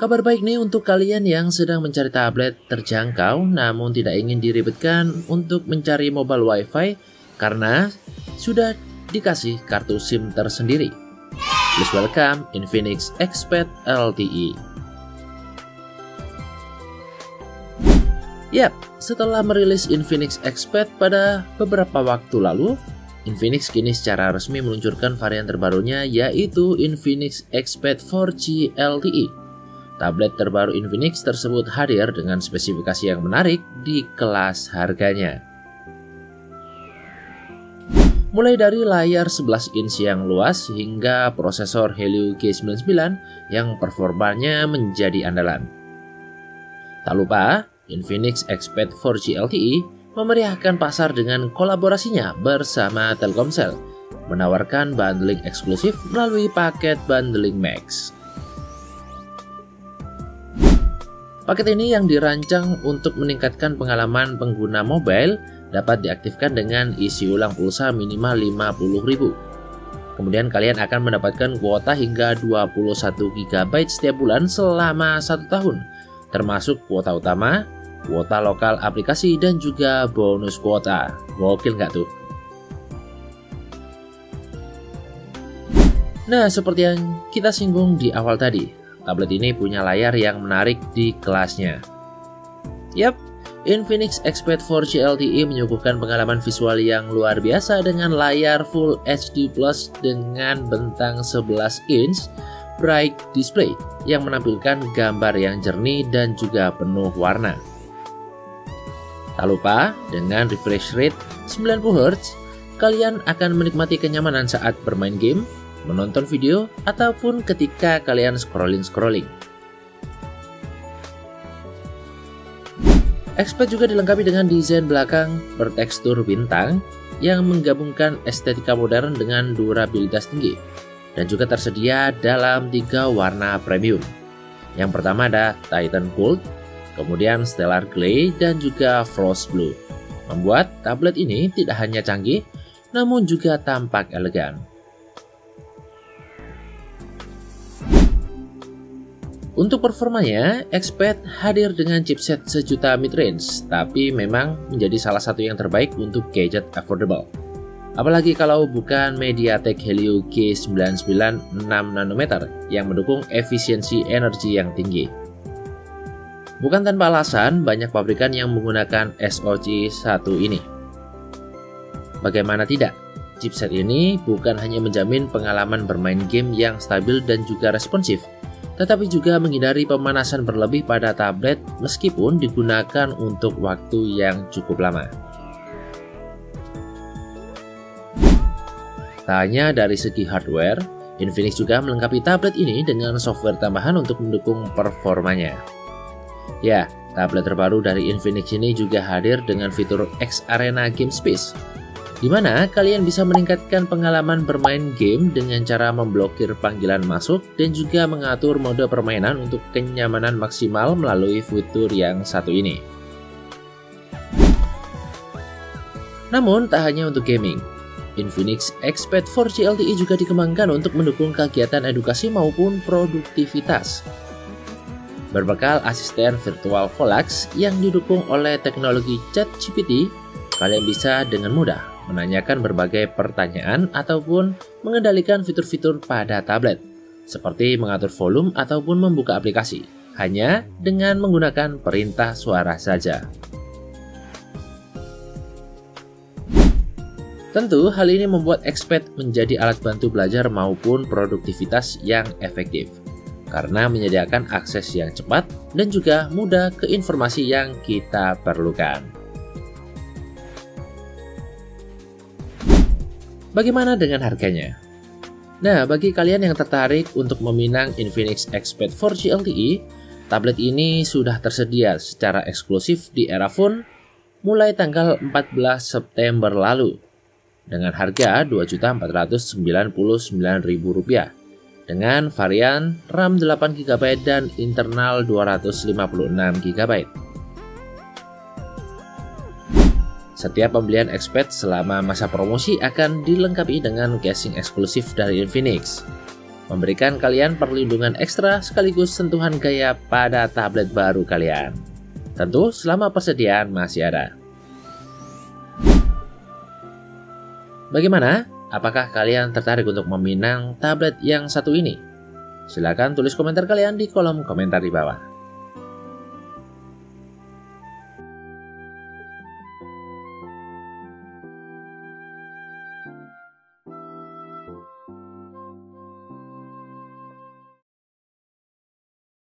Kabar baik nih untuk kalian yang sedang mencari tablet terjangkau namun tidak ingin diribetkan untuk mencari mobile wifi karena sudah dikasih kartu SIM tersendiri. Please welcome Infinix XPAD LTE. Yap, setelah merilis Infinix XPAD pada beberapa waktu lalu, Infinix kini secara resmi meluncurkan varian terbarunya yaitu Infinix XPAD 4G LTE. Tablet terbaru Infinix tersebut hadir dengan spesifikasi yang menarik di kelas harganya. Mulai dari layar 11 inch yang luas hingga prosesor Helio G99 yang performanya menjadi andalan. Tak lupa, Infinix XPAD 4G LTE memeriahkan pasar dengan kolaborasinya bersama Telkomsel, menawarkan bundling eksklusif melalui paket bundling Max. Paket ini yang dirancang untuk meningkatkan pengalaman pengguna mobile dapat diaktifkan dengan isi ulang pulsa minimal 50.000. Kemudian kalian akan mendapatkan kuota hingga 21 GB setiap bulan selama 1 tahun, termasuk kuota utama, kuota lokal aplikasi, dan juga bonus kuota. Gokil nggak tuh? Nah, seperti yang kita singgung di awal tadi, tablet ini punya layar yang menarik di kelasnya. Yap, Infinix XPAD 4G LTE menyuguhkan pengalaman visual yang luar biasa dengan layar Full HD Plus dengan bentang 11 inch bright display yang menampilkan gambar yang jernih dan juga penuh warna. Tak lupa, dengan refresh rate 90 Hz, kalian akan menikmati kenyamanan saat bermain game, menonton video, ataupun ketika kalian scrolling-scrolling. XPAD juga dilengkapi dengan desain belakang bertekstur bintang yang menggabungkan estetika modern dengan durabilitas tinggi, dan juga tersedia dalam 3 warna premium. Yang pertama ada Titan Gold, kemudian Stellar Gray, dan juga Frost Blue. Membuat tablet ini tidak hanya canggih, namun juga tampak elegan. Untuk performanya, XPAD hadir dengan chipset sejuta mid-range, tapi memang menjadi salah satu yang terbaik untuk gadget affordable. Apalagi kalau bukan Mediatek Helio G99 6nm yang mendukung efisiensi energi yang tinggi. Bukan tanpa alasan, banyak pabrikan yang menggunakan SoC1 ini. Bagaimana tidak? Chipset ini bukan hanya menjamin pengalaman bermain game yang stabil dan juga responsif, tetapi juga menghindari pemanasan berlebih pada tablet meskipun digunakan untuk waktu yang cukup lama. Tak hanya dari segi hardware, Infinix juga melengkapi tablet ini dengan software tambahan untuk mendukung performanya. Ya, tablet terbaru dari Infinix ini juga hadir dengan fitur X-Arena Gamespace, di mana kalian bisa meningkatkan pengalaman bermain game dengan cara memblokir panggilan masuk dan juga mengatur mode permainan untuk kenyamanan maksimal melalui fitur yang satu ini. Namun, tak hanya untuk gaming, Infinix XPAD 4G LTE juga dikembangkan untuk mendukung kegiatan edukasi maupun produktivitas. Berbekal asisten virtual Volax yang didukung oleh teknologi ChatGPT, kalian bisa dengan mudah menanyakan berbagai pertanyaan ataupun mengendalikan fitur-fitur pada tablet, seperti mengatur volume ataupun membuka aplikasi, hanya dengan menggunakan perintah suara saja. Tentu, hal ini membuat XPAD menjadi alat bantu belajar maupun produktivitas yang efektif, karena menyediakan akses yang cepat dan juga mudah ke informasi yang kita perlukan. Bagaimana dengan harganya? Nah, bagi kalian yang tertarik untuk meminang Infinix XPAD 4G LTE, tablet ini sudah tersedia secara eksklusif di EraPhone mulai tanggal 14 September lalu dengan harga Rp2.499.000 dengan varian RAM 8GB dan internal 256GB. Setiap pembelian XPAD selama masa promosi akan dilengkapi dengan casing eksklusif dari Infinix. memberikan kalian perlindungan ekstra sekaligus sentuhan gaya pada tablet baru kalian. Tentu selama persediaan masih ada. Bagaimana? Apakah kalian tertarik untuk meminang tablet yang satu ini? Silahkan tulis komentar kalian di kolom komentar di bawah.